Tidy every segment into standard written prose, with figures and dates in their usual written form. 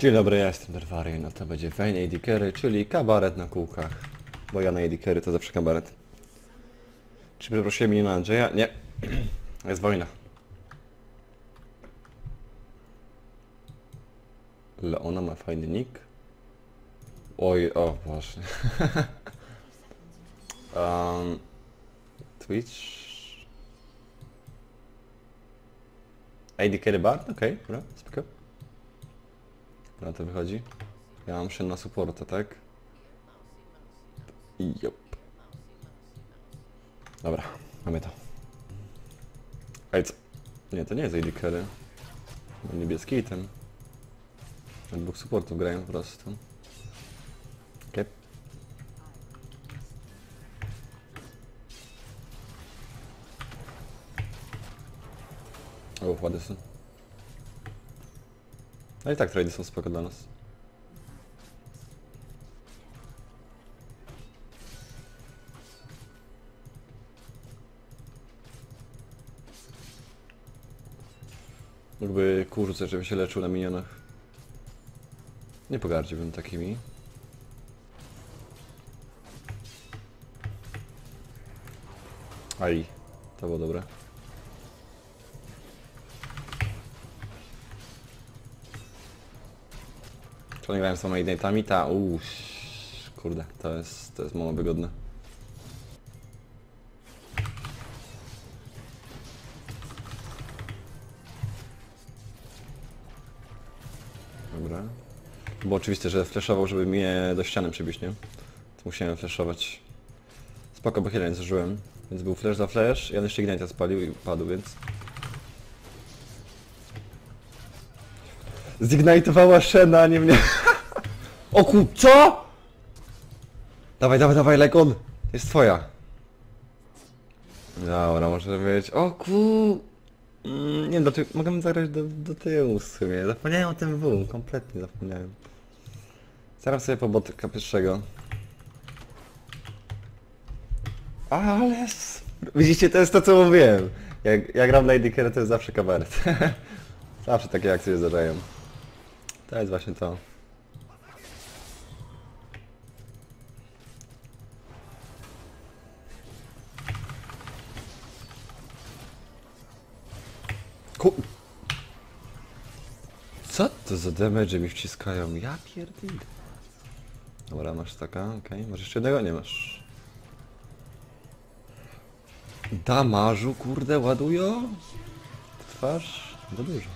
Dzień dobry, ja jestem Nervariena, to będzie Vayne AD Carry, czyli kabaret na kółkach. Bo ja na AD Carry to zawsze kabaret. Czy przeprosiłem mnie na Andrzeja? Nie. Jest wojna. Leona ma fajny nick. Oj, o właśnie. Twitch. AD Carry Bard? Okej, dobra, spoko. No to wychodzi. Ja mam Shen na supporta, tak? Jop. Dobra, mamy to. Ej, co? Nie, to nie jest AD Carry. Mam niebieski item. Od dwóch supportów grają po prostu. Okej. Okay. O, wady są. No i tak trady są spoko dla nas. Mógłby kół rzucać, żeby się leczył na minionach. Nie pogardziłbym takimi. Aj, to było dobre. Czy oni grają z samymi ignite'ami? Ta, kurde, to jest mało wygodne. Dobra. Bo oczywiście, że flashował, żeby mnie do ściany przybić, nie? To musiałem flashować. Spoko, bo chyba nie zużyłem. Więc był flash za flash, ja jeszcze ignite'a spalił i padł, więc... Zignitowała Shena, a nie mnie. O kur... CO?! Dawaj, dawaj, dawaj, like on! Jest twoja. Dobra, może być... O kur... nie wiem, mogę zagrać do tyłu w sumie. Zapomniałem o tym W, kompletnie zapomniałem. Zaraz sobie po BOTRKa pierwszego. Ale... Widzicie, to jest to, co mówiłem. Ja gram na AD Carry, to jest zawsze kabaret. Zawsze takie akcje zdarzają. To jest właśnie to. Co to za damage mi wciskają? Ja pierdolę. Dobra, masz taka, okej. Masz jeszcze jednego? Nie masz. Damarzu, kurde, ładują? Twarz? Za dużo.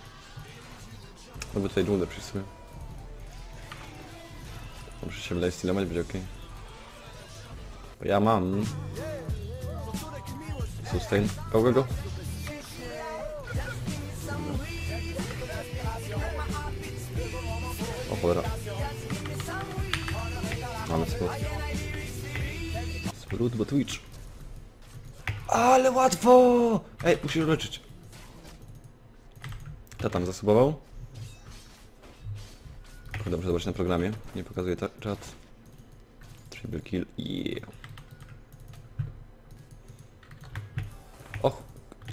Robię tutaj dżunglę przy sobie. Muszę się wydać stylować, będzie okej. Bo ja mam... sustain. Kogo go? O cholera. Mamy sprót. Sprót, bo Twitch. Ale łatwo! Ej, musisz leczyć. Kto tam zasubował? Dobrze, zobaczyć na programie. Nie pokazuje czat. Triple kill. Yeah. Och.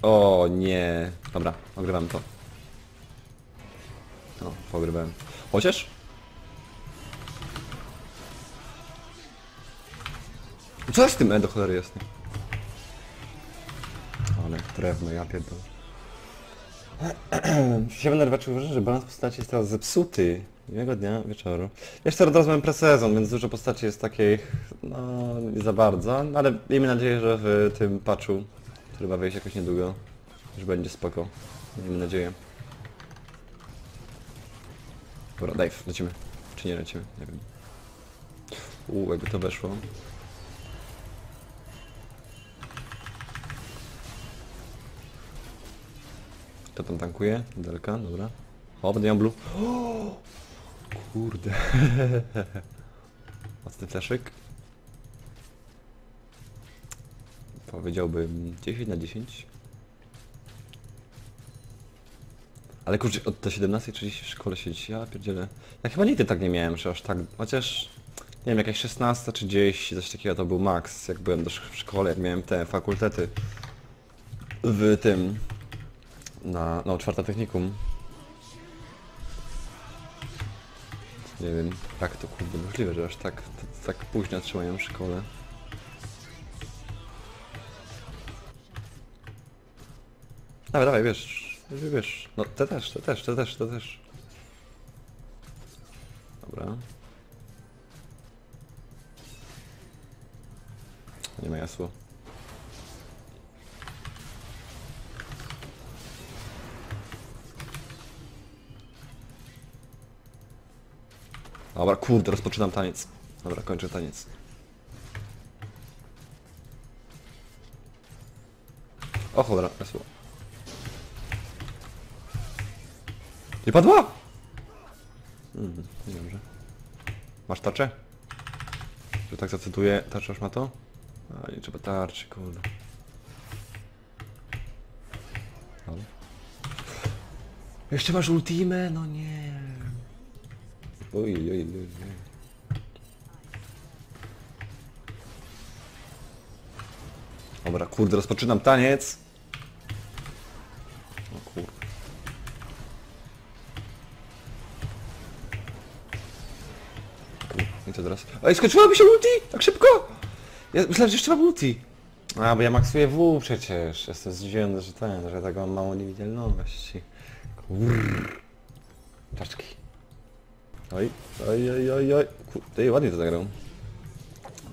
O nie. Dobra, ogrywam to. No, pogrywałem. Chociaż? Co z tym do cholery jest? Ale drewno, ja pierdolę. Się będę rwaczył, że balans postaci jest teraz zepsuty. Miłego dnia, wieczoru. Jeszcze od razu mam presezon, więc dużo postaci jest takich, no nie za bardzo, no, ale miejmy nadzieję, że w tym patchu, który ma wyjść jakoś niedługo, już będzie spoko. Miejmy nadzieję. Dobra, dive, lecimy. Czy nie lecimy? Nie wiem. Jakby to weszło. Kto tam tankuje? Delka, dobra. O, będę miał blue. Kurde. Mocny fleszyk. Powiedziałbym 10/10. Ale kurczę, od 17:30 w szkole siedzieć. Ja pierdzielę. Ja chyba nigdy tak nie miałem, że aż tak... Chociaż... Nie wiem, jakaś 16:30, coś takiego to był max. Jak byłem w szkole, jak miałem te fakultety. W tym... No, 4 technikum. Nie wiem, jak to kurde możliwe, że aż tak późno trzymają w szkole. Dawaj, dawaj, wiesz. No te też. Dobra. Nie ma jasło. Dobra, kurde, rozpoczynam taniec. Dobra, kończę taniec. O cholera, jasło. Nie padła? Nie dobrze. Masz tarczę? Że tak zacytuję, tarcza już ma to? A nie trzeba tarczy, kurde. Ale... Jeszcze masz ultimę? No nie. Oj. Dobra, kurde, rozpoczynam taniec. O kurde. I co teraz? Ej, skończyła mi się ulti! Tak szybko! Ja myślałem, że jeszcze mam ulti. A, bo ja maksuję W przecież. Jestem zdziwiony, że że tak mam mało niewidzialności. Kurrr. Tarczki. Oj. Kurde, ładnie to zagrał.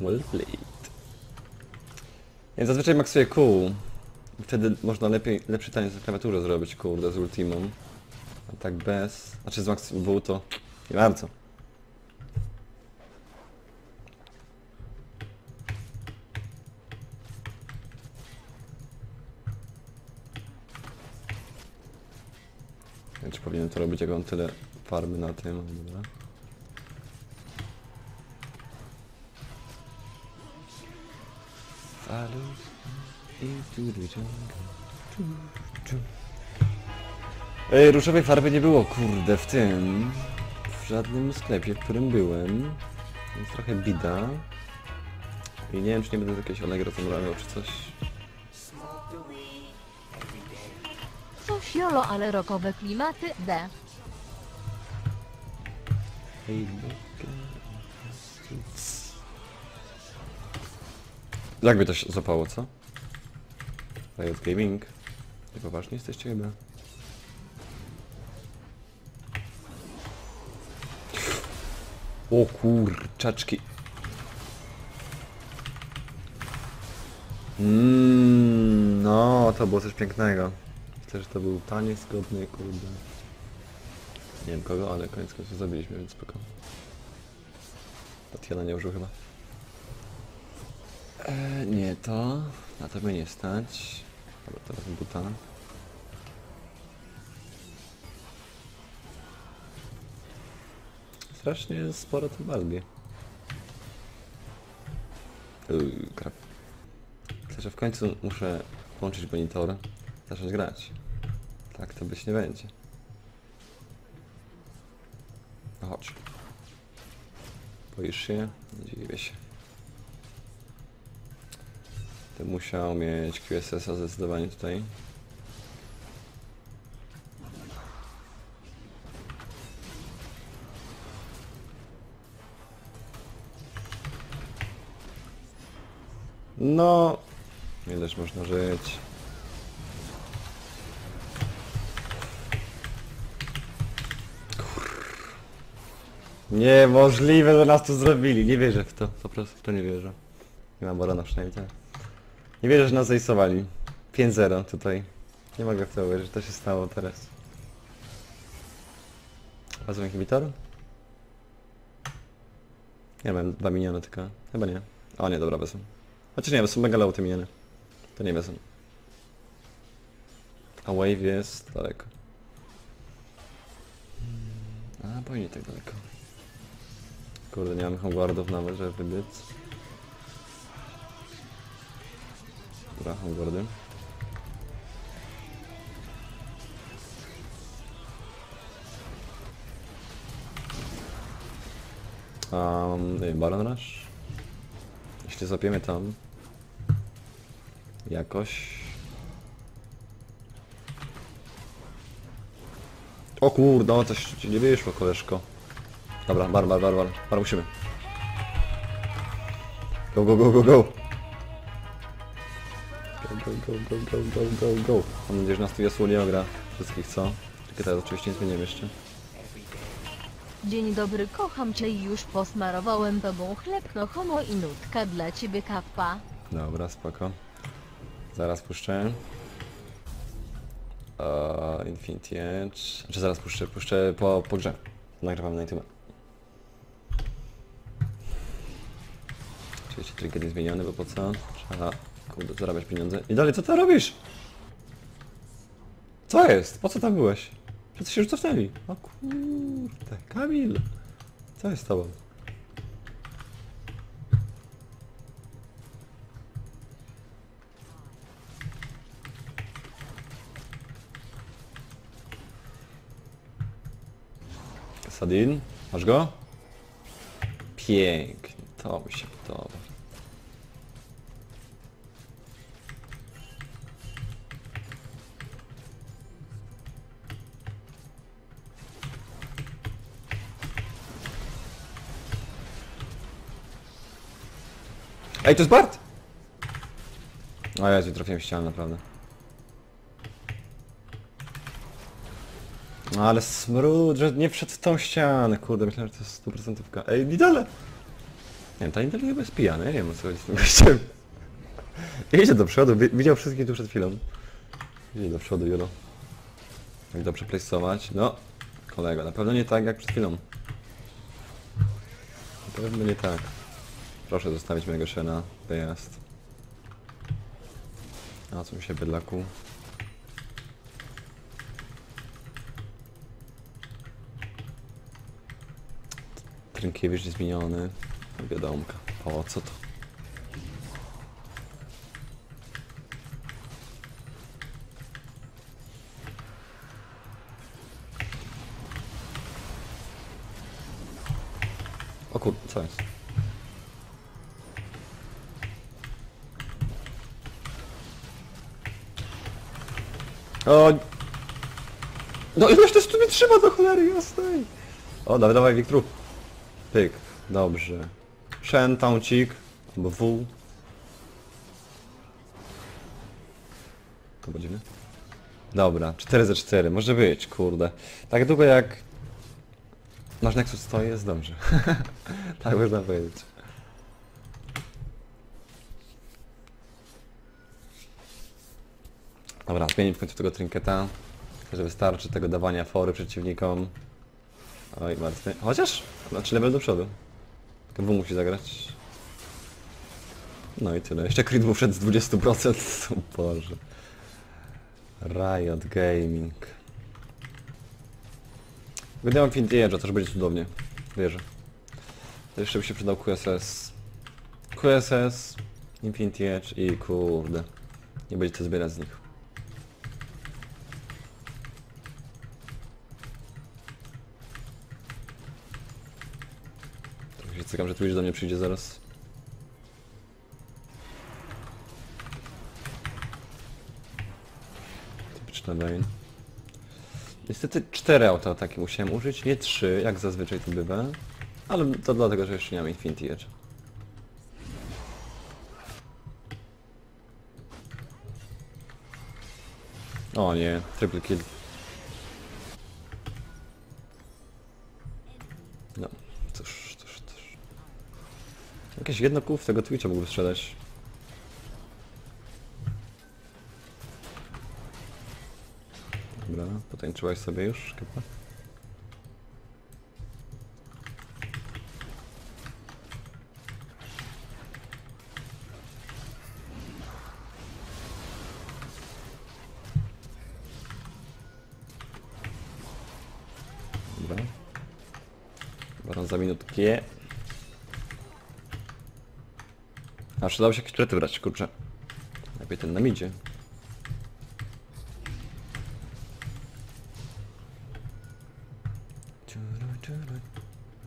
Well played. Więc zazwyczaj maksuję Q. Wtedy można lepszy taniec na klawiaturze zrobić, kurde, z ultimą. A tak bez... Znaczy z maksu W to... Nie bardzo. Czy powinienem to robić, jak on tyle farmy na tym, dobra. Ej, różowej farby nie było, kurde, w tym... W żadnym sklepie, w którym byłem. Więc trochę bida. I nie wiem, czy nie będę jakieś Allegro tam robił, czy coś. Jolo, ale rokowe klimaty D. Jakby to się zapało, co? Riot Gaming. Nie poważnie jesteście chyba. O kurczaczki. No, to było coś pięknego. Myślę, że to był taniec godny, kurde. Nie wiem kogo, ale koniec końców zabiliśmy, więc spoko. Tatiana nie użył chyba. Nie to. Na to by nie stać. Dobra, teraz buta. Strasznie sporo tym bardziej. Krap. Myślę, że w końcu muszę włączyć monitor. Zacząć grać. Tak to być nie będzie. No chodź. Boisz się? Nie dziwię się. Ty musiał mieć QSS-a zdecydowanie tutaj. No, nie też można żyć. Niemożliwe, że nas tu zrobili. Nie wierzę w to. Po prostu w to nie wierzę. Nie mam barona przynajmniej tak. Nie wierzę, że nas zajsowali. 5-0 tutaj. Nie mogę w to uwierzyć, że to się stało teraz. Bazą inhibitor? Ja mam 2 miniony tylko. Chyba nie. O nie, dobra, bezem. Chociaż nie, bo są mega low te miniony. To nie bezem. A wave jest daleko. A, powinien tak daleko. Kurde, nie mamy homeguardów nawet, żeby wybiec. Dobra, homeguardy. Baron rush. Jeśli zapiemy tam... Jakoś... O kurde, coś ci nie wyszło, koleżko. Dobra, bar musimy. Go, go. Mam nadzieję, że nas tu Yasuo nie ogra wszystkich, co? Tylko teraz oczywiście nic zmieniam jeszcze. Dzień dobry, kocham cię i już posmarowałem tobą chleb, no homo i nutka dla ciebie kappa. Dobra, spoko. Zaraz puszczę. Infinity Edge. Znaczy zaraz puszczę, po grze. Nagrywam na YouTube. Oczywiście trigger jest zmieniony, bo po co? Trzeba, kurde, zarabiać pieniądze. I dalej, co ty robisz? Co jest? Po co tam byłeś? Przecież się już cofnęli. O kurde, Kamil! Co jest z tobą? Kasadin, masz go? Pięknie, to mi się podoba. Ej, to jest Bart! O Jezu, trafiłem w ścianę, naprawdę. Ale smród, że nie wszedł w tą ścianę, kurde, myślałem, że to jest 100%. Ej, Nidalee! Nie wiem, ta Nidalee chyba jest pijana, ja nie wiem o co chodzi z tym gościem. Idzie do przodu, widział wszystkich tu przed chwilą. Idzie do przodu, Julo. Jak dobrze placeować, no, kolego, na pewno nie tak jak przed chwilą. Na pewno nie tak. Proszę zostawić mojego Shena, wyjazd. A co mi się bydlaku? Trinkiewicz jest zmieniony. Wiadomka. O, co to? O kurde, co jest? O... No ileś też tu mnie trzyma do cholery jasnej! O, dawaj, Wiktorup. Tyk, dobrze. Shen, tauncik, albo W. To będziemy? Dobra, 4 za 4, może być, kurde. Tak długo jak... nasz Nexus stoi, jest dobrze. Tak można powiedzieć. Dobra, zmienię w końcu tego trinketa, że wystarczy tego dawania fory przeciwnikom. Oj, martwy. Chociaż? Znaczy level do przodu. KW musi zagrać. No i tyle. Jeszcze crit był wszedł z 20%. O Boże. Riot Gaming. Wydałem Infinity Edge'a, to już będzie cudownie. Wierzę. To jeszcze by się przydał QSS. QSS, Infinity Edge i kurde. Nie będzie to zbierać z nich. Czekam, że Twitch do mnie przyjdzie zaraz. Typyczna Vayne. Niestety 4 autoataki musiałem użyć, nie 3, jak zazwyczaj to bywa. Ale to dlatego, że jeszcze nie mam Infinity Edge. O nie, triple kill. No. Jakieś jedno kół w tego Twitcha mógłby strzelać. Dobra, potańczyłaś sobie już, chyba. Dobra. Baron za minutkę. A przydało się jakieś turety brać, kurczę. Lepiej ten nam idzie.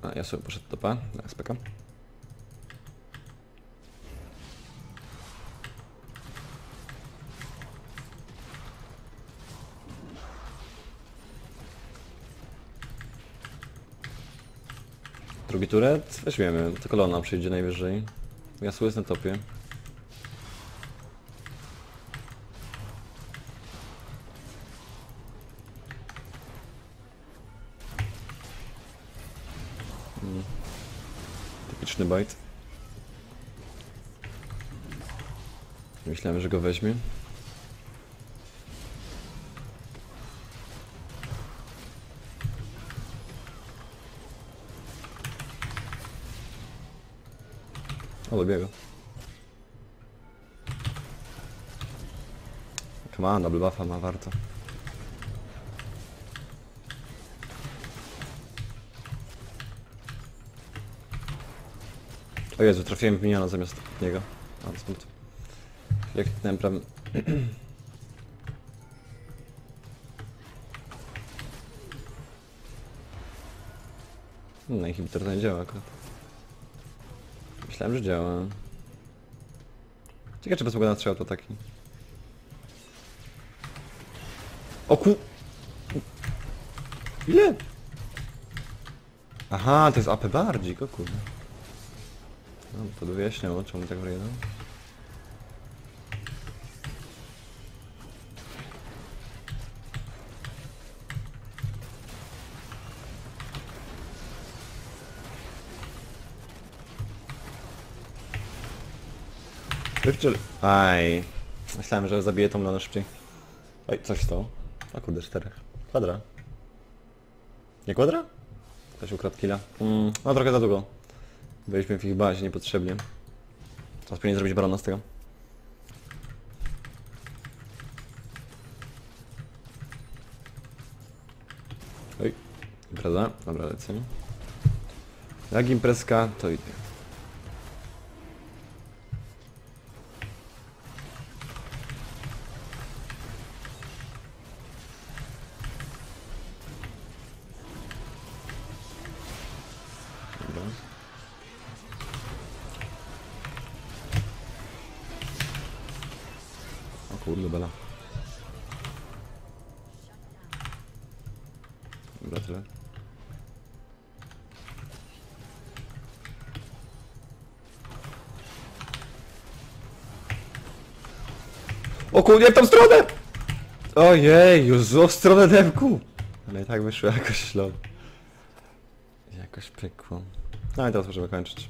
A ja sobie poszedł topa, zaraz pekam. Drugi turet weźmiemy, to kolona przyjdzie najwyżej. Jasło jest na topie. Typiczny bajt. Myślałem, że go weźmie. O, dobiega. Come on, double buffa ma, warto. O Jezu, trafiłem w miniona zamiast niego. A, smut. Jak ten prawie... No, inhibitor to nie działa akurat. Myślałem, że działa. Ciekawe, czy bez mogę na to taki. O ku... Ile? Aha, to jest AP bardziej, o kurde. No, to wyjaśniało, czemu tak wrejdą. Aj, myślałem, że zabiję tą lonę szybciej. Oj, coś stało. A kurde, czterech. Kwadra. Nie kwadra? Ktoś ukradł killa. No trochę za długo. Byliśmy w ich bazie niepotrzebnie. Teraz powinien zrobić barona z tego. Oj, impreza. Dobra, lecimy. Jak imprezka, to idzie. O kurde, w tą stronę! Ojej, już zło w stronę demku! Ale i tak wyszło jakoś ślub. Jakoś pykło. No i teraz możemy kończyć.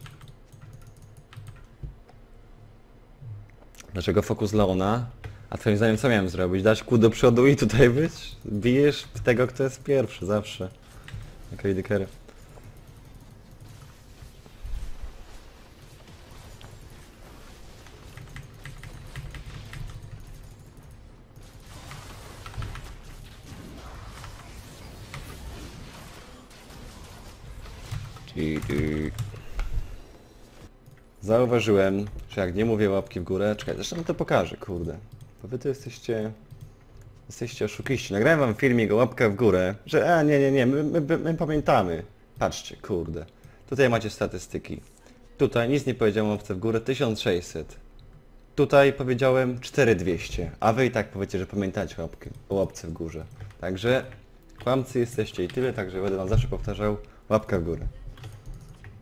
Dlaczego fokus Leona? A twoim zdaniem co miałem zrobić? Dać kół do przodu i tutaj być? Bijesz w tego, kto jest pierwszy zawsze. Jak AD Carry. Zauważyłem, że jak nie mówię łapki w górę... Czekaj, zresztą to pokażę, kurde. Bo wy tu jesteście... Jesteście oszukiści. Nagrałem wam filmik o łapkę w górę, że nie, my pamiętamy. Patrzcie, kurde. Tutaj macie statystyki. Tutaj nic nie powiedziałem o łapce w górę, 1600. Tutaj powiedziałem 4200, a wy i tak powiecie, że pamiętacie o łapce w górze. Także kłamcy jesteście i tyle, także będę wam zawsze powtarzał łapka w górę.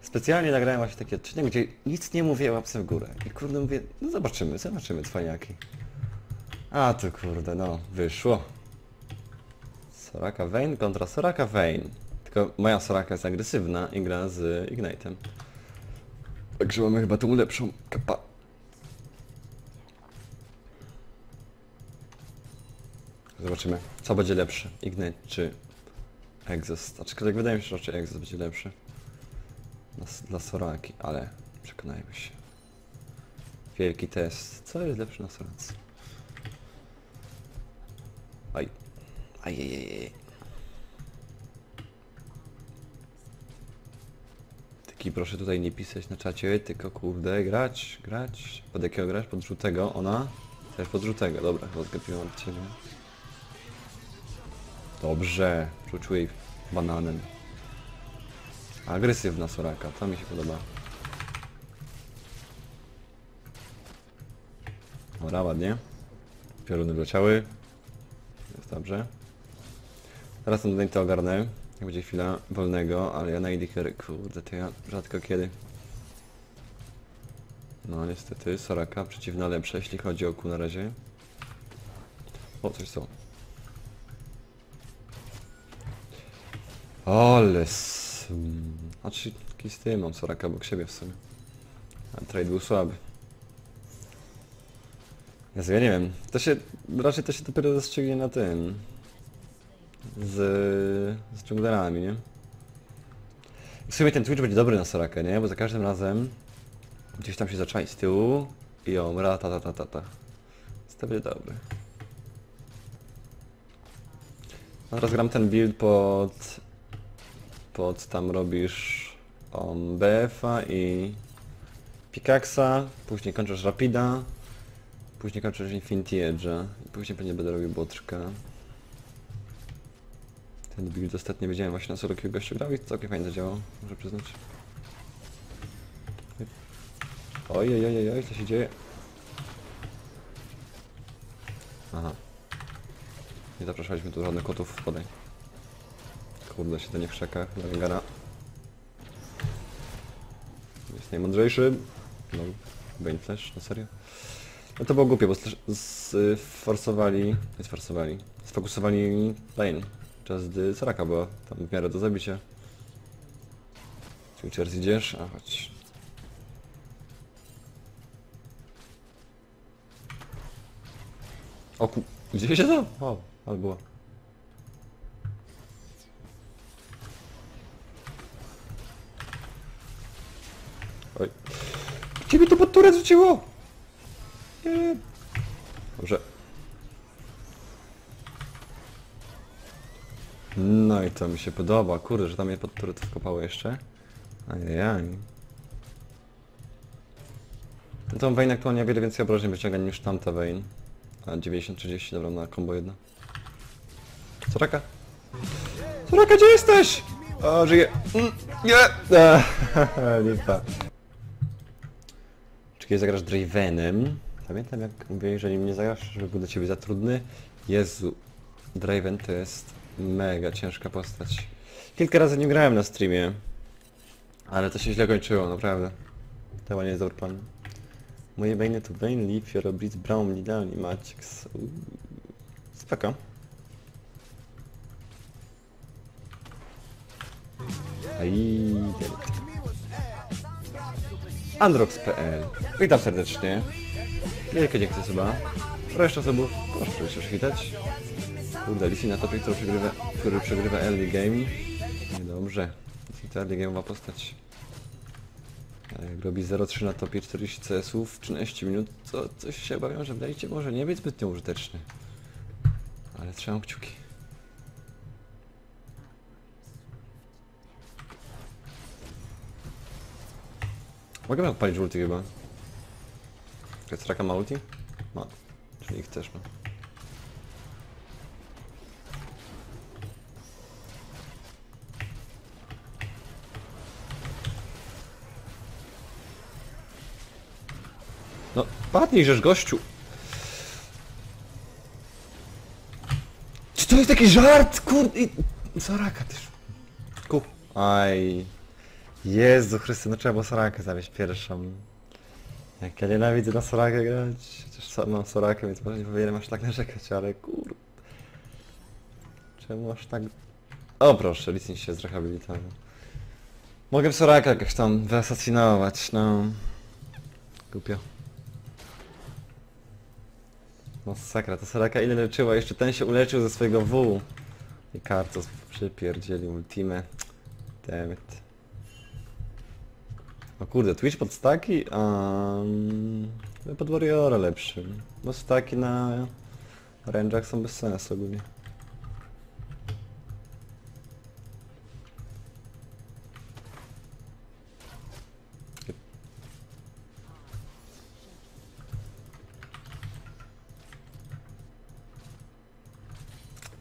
Specjalnie nagrałem właśnie taki odcinek, gdzie nic nie mówię, łapce w górę. I kurde mówię, no zobaczymy, cwaniaki. A to kurde, no, wyszło. Soraka Vayne kontra Soraka Vayne. Tylko moja Soraka jest agresywna i gra z Ignite'em. Także mamy chyba tą lepszą kapa. Zobaczymy, co będzie lepsze. Ignite czy Exhaust. Aczkolwiek wydaje mi się, że raczej Exhaust będzie lepszy. Dla Soraki, ale przekonajmy się. Wielki test. Co jest lepszy na Sorace? Aj. Ajejejej. Taki proszę tutaj nie pisać na czacie, tylko kurde grać. Pod jakiego grać? Pod żółtego. Ona? Też pod żółtego. Dobra, chyba zgapiłam od ciebie. Dobrze. Rzucił jej bananem. Agresywna Soraka, to mi się podoba. Dobra, ładnie. Pioruny wleciały. Jest dobrze. Teraz ten to ogarnę. Będzie chwila wolnego, ale ja na AD Carry, kurde, to ja rzadko kiedy. No niestety, Soraka przeciwna lepsza, jeśli chodzi o Q na razie. O, coś są. Ale a czy z tym mam Soraka obok siebie w sumie. A trade był słaby. Ja nie wiem, raczej to się dopiero zastrzegnie na tym. Z junglerami, nie? W sumie ten Twitch będzie dobry na Sorakę, nie? Bo za każdym razem gdzieś tam się zaczai z tyłu i ją ratatatata. To będzie dobry. A teraz gram ten build pod tam robisz BF-a i Pickaxa, później kończysz Rapida, później kończysz Infinity Edge'a i później pewnie będę robił BOTRKa. Ten build ostatnio widziałem właśnie na Sorokiu gościu grał i całkiem fajnie zadziałało, muszę przyznać. Ojej, co się dzieje? Aha. Nie zapraszaliśmy tu żadnych kotów w podaj. Kurde, się to nie w szakach, dla Rengara. Jest najmądrzejszy. No, Vayne flash, no serio? No to było głupie, bo sfokusowali Vayne. Czas gdy Soraka była tam w miarę do zabicia. Czy czerz idziesz? A chodź. O ku... Gdzie się to? O, ale było. Oj. Ciebie to pod turę zrzuciło! Nie. Dobrze. No i to mi się podoba, kurde, że tam je pod turę to wkopało jeszcze. Ajajaj. Tą Vayne aktualnie wiele więcej obrażeń wyciąga niż tamta Vayne. A 90-30, dobra, na combo jedno. Soraka! Soraka, gdzie jesteś? O, żyje! Nie! Lipa. Czy kiedy zagrasz Dravenem? Pamiętam jak mówię, że nim nie zagrasz, żeby był dla ciebie za trudny. Jezu, Draven to jest mega ciężka postać. Kilka razy nie grałem na streamie. Ale to się źle kończyło, naprawdę. To chyba nie jest dobry plan. Moje Vayne to Vayne, Leaf, Fiorobris, Braum, Nidalee, Macieks. Spoko. Androx.pl. Witam serdecznie. Wielkie dzięki za suba. Reszta osobów, proszę oczywiście już witać. Kurde, Lissi na topie, który przegrywa early gaming. Niedobrze. To early game'owa postać. Jak robi 0,3 na topie, 40 CS-ów, 13 minut, to coś się obawiam, że wdajcie może nie być zbytnio użyteczny. Ale trzymam kciuki. Mogę odpalić ulti chyba. Kastraka ma ulti? Ma. Czyli ich też ma. No, padnij, żeż gościu! Czy to jest taki żart? Kurde... Soraka też... Ku... Aj... Jezu Chryste, no trzeba było Sorakę zawieźć pierwszą. Jak ja nienawidzę na Sorakę grać... Chociaż sam mam Sorakę, więc może nie powinienem aż tak narzekać, ale kurde... Czemu aż tak... O proszę, Lissi się zrehabilitował. Mogę Sorakę jakoś tam wyasasynować, no... Głupio. Masakra, ta Soraka ile leczyła? Jeszcze ten się uleczył ze swojego W. I Kartos przypierdzieli ultimę. Dammit. O kurde, Twitch pod staki? Pod Moriora lepszy. Bo staki na range'ach są bez sensu ogólnie.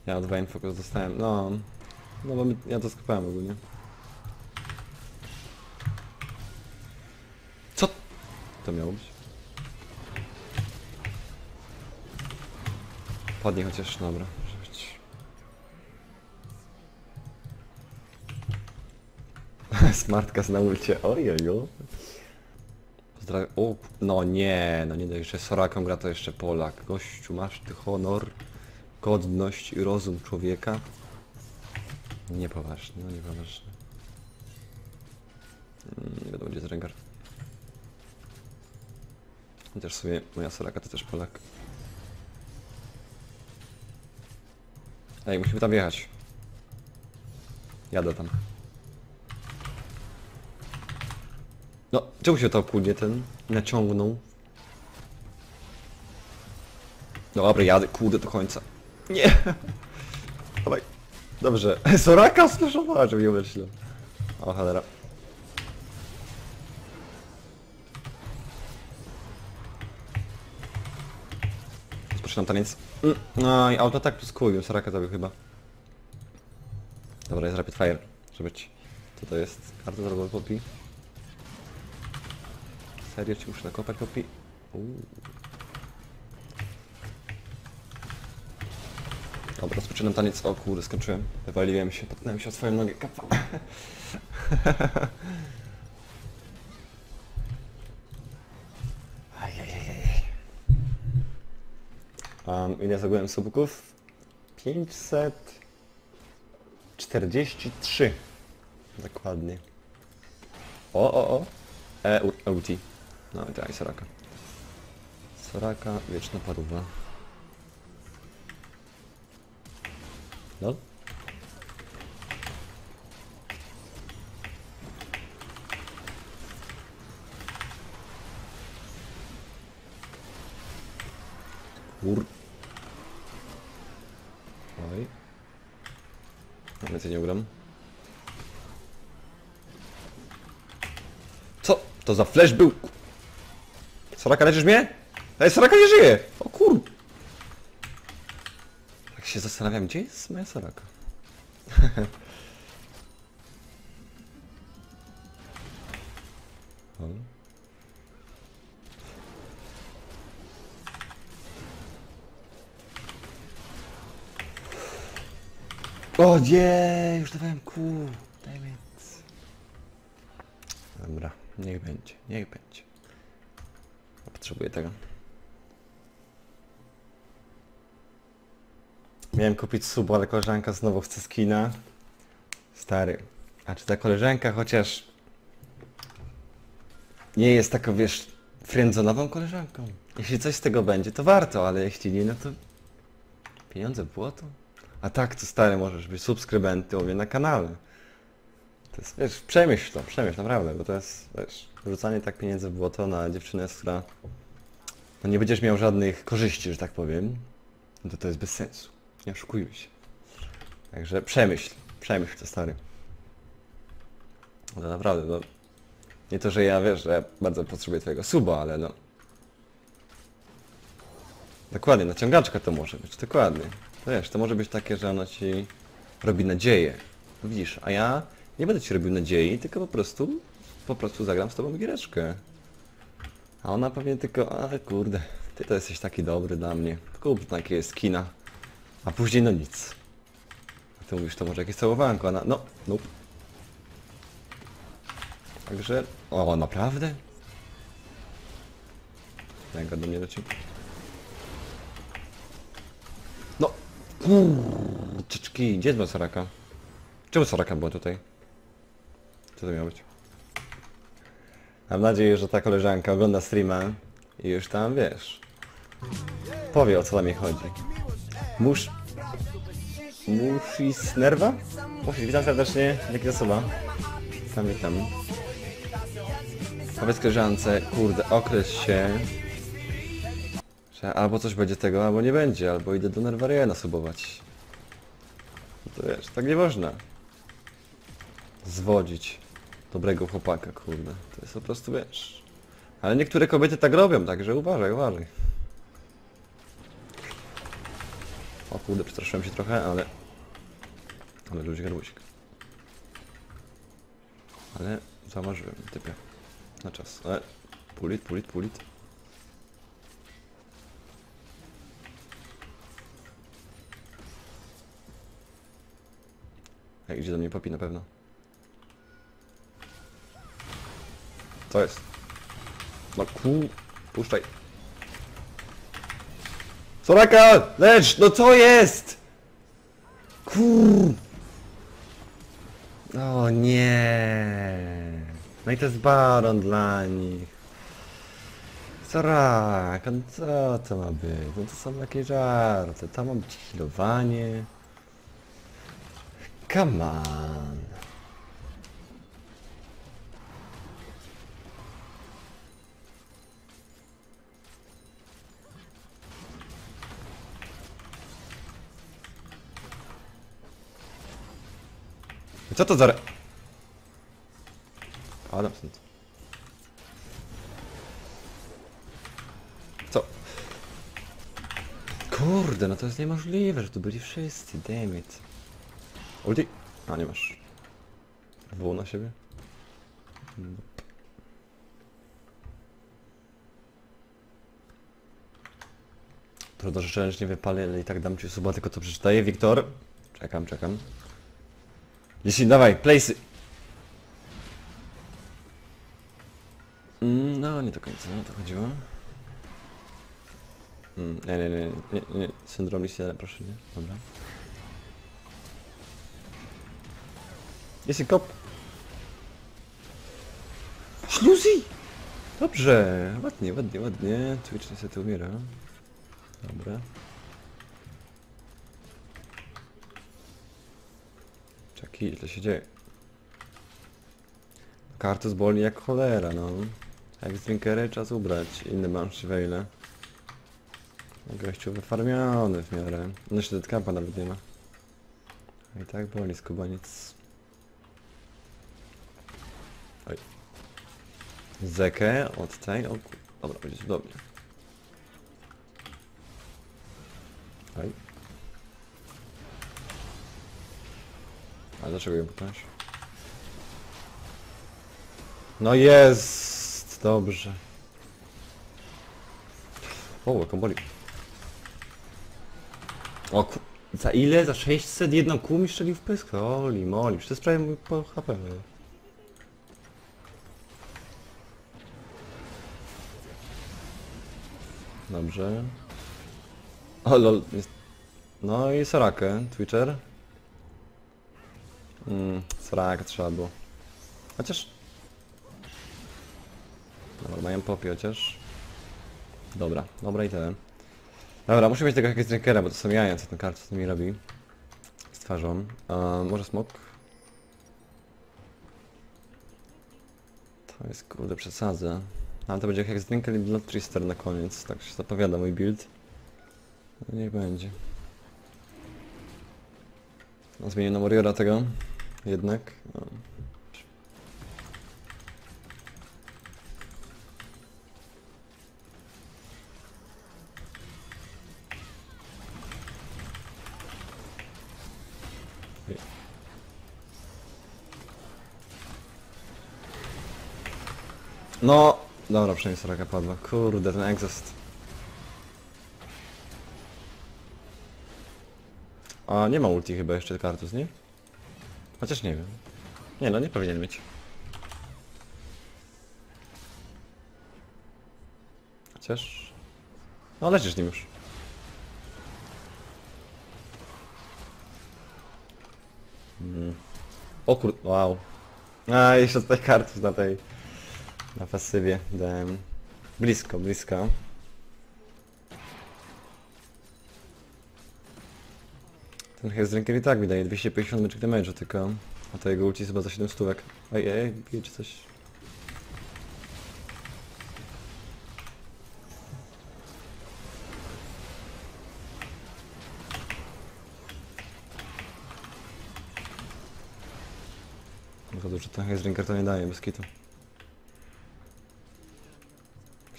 Ja od Vayne focus dostałem, no bo ja to skupałem ogólnie. Co? To miało być? Padnie chociaż, dobra, może być. Smartcast na ulcie, ojojo. Pozdrawiam, o, no nie, no nie, no jeszcze Soraką gra to jeszcze Polak. Gościu, masz ty honor, godność i rozum człowieka. Niepoważny, no niepoważny. Nie wiadomo gdzie jest Rengar. Chociaż w sumie moja Soraka to też Polak. Ej, musimy tam jechać. Jadę tam. No, czemu się to kurde ten naciągnął? Dobra, jadę kurde do końca. Nie! Dawaj. Dobrze. Soraka słyszała, że mnie myślę. O cholera. Rozpoczynam taniec. No i auto tak tu skulił, Soraka zabił chyba. Dobra, jest rapid fire. Żeby ci... Co to jest? Karta zarobowa popi. Serio ci muszę nakopać popi? Dobra, rozpoczynam taniec. O kurde, skończyłem. Wywaliłem się, popnąłem się o swoją nogę. Kapa. Ile zdobyłem subków? 543. Dokładnie. O. EUT. No i tak, Soraka. Soraka, wieczna paruwa. No. Oj. No więcej nie ugram. Co? To za flash był? Soraka, leczysz mnie? Ej, Soraka nie żyje! O kur... Tak się zastanawiam, gdzie jest moja Soraka? O nie, już dawałem kół. Damn it. Dobra, niech będzie, niech będzie. Potrzebuję tego. Miałem kupić suba, ale koleżanka znowu chce skina. Stary. A czy ta koleżanka chociaż... nie jest taką, wiesz, friendzonową koleżanką? Jeśli coś z tego będzie, to warto, ale jeśli nie, no to... pieniądze w błoto? A tak, to stary, możesz być subskrybenty u mnie na kanale. To jest, wiesz, przemyśl to, naprawdę, bo to jest, wiesz, rzucanie tak pieniędzy w błoto na dziewczynę, z która... no nie będziesz miał żadnych korzyści, że tak powiem. No to jest bez sensu. Nie oszukujmy się. Także przemyśl to, stary. No naprawdę, no... nie to, że ja, wiesz, że ja bardzo potrzebuję twojego suba, ale no... dokładnie, naciągaczka to może być, dokładnie. Wiesz, to może być takie, że ona ci robi nadzieję. Widzisz, a ja nie będę ci robił nadziei, tylko po prostu zagram z tobą giereczkę. A ona pewnie tylko, ale kurde, ty to jesteś taki dobry dla mnie. Kup takie skina. A później no nic. A ty mówisz, to może jakieś całowanko, ona, no, nope. Także, o, naprawdę? Tego do mnie leci. Czyczki, gdzie jest moja Soraka? Czemu Soraka była tutaj? Co to miało być? Mam nadzieję, że ta koleżanka ogląda streama i już tam, wiesz, powie o co tam jej chodzi. Musi z nerwa? Musi, witam serdecznie, jaki osoba? Witam. Powiedz koleżance, kurde, okres się... że albo coś będzie tego, albo nie będzie, albo idę do Nervariena subować. No to wiesz, tak nie można. Zwodzić dobrego chłopaka, kurde. To jest po prostu, wiesz... ale niektóre kobiety tak robią, także uważaj, uważaj. O kurde, przestraszyłem się trochę, ale... ale luzik. Ale zauważyłem, typie. Na czas, ale... pulit. Ej, idzie do mnie popi na pewno. Co jest? No ku... Puszczaj. Soraka! Lecz! No co jest? Kur... O nie. No i to jest baron dla nich. Soraka, no co to ma być? No to są takie żarty. Tam mam być healowanie. Come on. Co to za... Adam stąd. Co? Kurde, no to jest niemożliwe, że tu byli wszyscy, damn it. Ulti? A, nie masz. Wół na siebie? Trudno, że challenge nie wypali, ale i tak dam ci suba, tylko co przeczytaję, Wiktor. Czekam, czekam. Jeśli, dawaj, place'y! No, nie do końca, no to chodziło. Nie, syndrom liśniane, proszę, nie? Dobra. Jest i kop! Śluzi! Dobrze, ładnie, ładnie, ładnie. Twitch niestety umiera. Dobra. Czekaj, to się dzieje. Kartus boli jak cholera, no. Jak z drinkery czas ubrać. Inny bansz się wejle. Gościu wyfarmiony w miarę. No jeszcze deadcampa nawet nie ma. I tak boli skubaniec. Oj. Zekę od tej. O, dobra, będzie dobrze. Oj. A dlaczego ją pytasz? No jest! Dobrze. O, jaką boli. O ku... Za ile? Za 600? Jedną kół mi strzelił w pysk? Oli moli, przecież to jest prawie mój po HP. Dobrze. O lol. No i Sorakę, Twitcher. Soraka trzeba było. Chociaż... Dobra, mają popi chociaż. Dobra, dobra i tyle. Dobra, muszę mieć tego jakiegoś drinkera, bo to są jaja, co ten karty z nimi robi. Z twarzą. Może smok? To jest kurde przesadza. Ale to będzie jak drinker i Blood Trister na koniec, tak się zapowiada mój build. No niech będzie. No, zmienię na Moriora tego. Jednak. No. No! Dobra, przynajmniej Soraka padła. Kurde, ten exhaust. A nie ma ulti chyba jeszcze kartus, nie? Chociaż nie wiem. Nie no, nie powinien mieć. Chociaż... No lecisz nim już. O kur... Wow. A, jeszcze tutaj kartus na tej... Na pasywie dałem. Blisko, blisko. Ten Headrinker i tak mi daje 250 magic damage'u tylko, a to jego ulti jest chyba za 700. Ojej, bije czy coś. Wychodzę, że ten Headrinker to nie daje, bez kitu.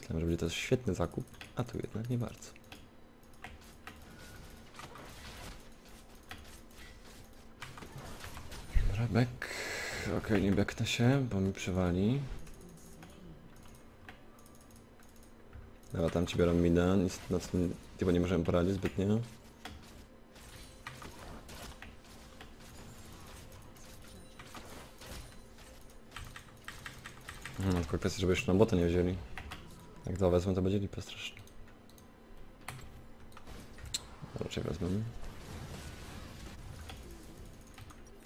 Myślałem, że będzie to świetny zakup, a tu jednak nie bardzo. Back. Okej, nie beknę się, bo mi przewali. Dobra, tam ci biorą mida, nic na tym chyba nie możemy poradzić zbytnio. No, tylko kwestia, żeby jeszcze na bota nie wzięli. Jak dwa wezmę, to będzie lipa strasznie. Raczej wezmę.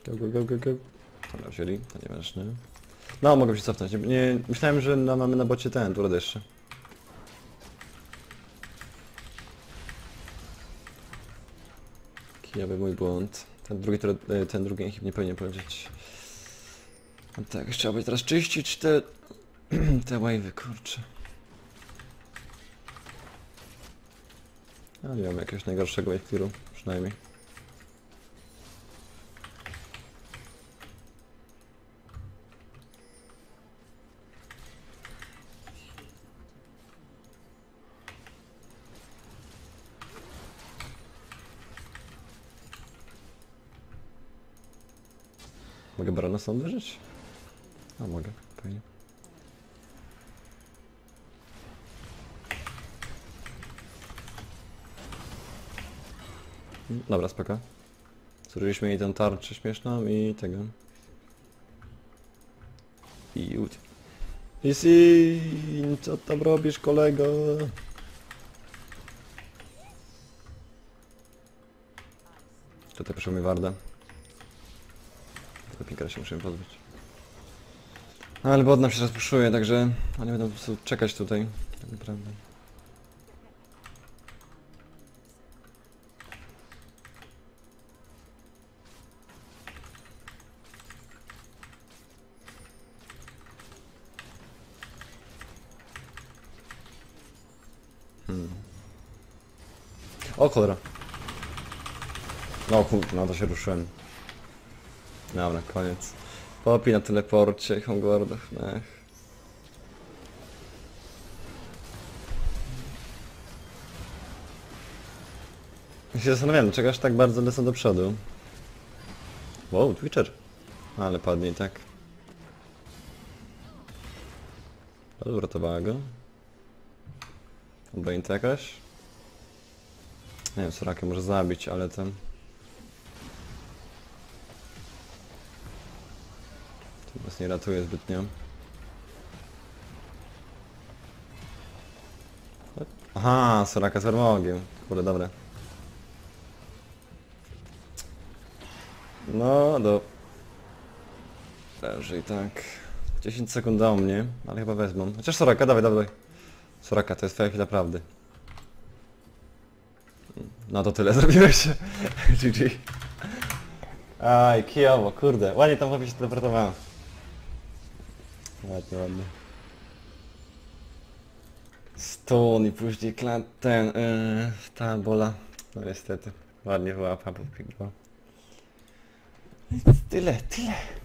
Go, go, go, go, go. Dobra, wzięli, to nieważne. No, mogę się cofnąć. Nie, myślałem, że no, mamy na bocie ten, tu jeszcze. Kijawy mój błąd. Ten drugi chyba nie powinien powiedzieć. No tak, jeszcze trzeba by teraz czyścić te wave'y, kurczę. No nie mam jakiegoś najgorszego wave clearu, przynajmniej. Mogę barona stąd wyżyć? A mogę, fajnie. Dobra, spoko. Zużyliśmy jej tę tarczę śmieszną i tego. I ut. Isi, co tam robisz, kolego? Tutaj proszę mi wardę. Pinkera się musimy pozbyć. No, ale bot nam się rozpuszuje, także oni będą po prostu czekać tutaj. Tak naprawdę. O cholera. No kurczę, no to się ruszyłem. Dobra, koniec. Popi na teleporcie i Homeguardach. Ja się zastanawiam, dlaczego aż tak bardzo lecą do przodu. Wow, Twitcher. Ale padnie i tak. Uratowała go. Obroń to jakaś? Nie wiem, Sorakę może zabić, ale ten... Was nie ratuje zbytnio. Aha, Soraka z Vermogiem. Kurde, dobre. No, do... Dobrze i tak. 10 sekund dało mnie, ale chyba wezmą. Chociaż Soraka, dawaj, dawaj. Soraka, to jest twoja chwila prawdy. No to tyle zrobiłeś. GG. Aj, kijowo, kurde. Ładnie tam chłopie się teleportowałem. Ładnie, ładnie. Stone i później ten... ta bola. No niestety. Ładnie była, papów piękna. Tyle, tyle.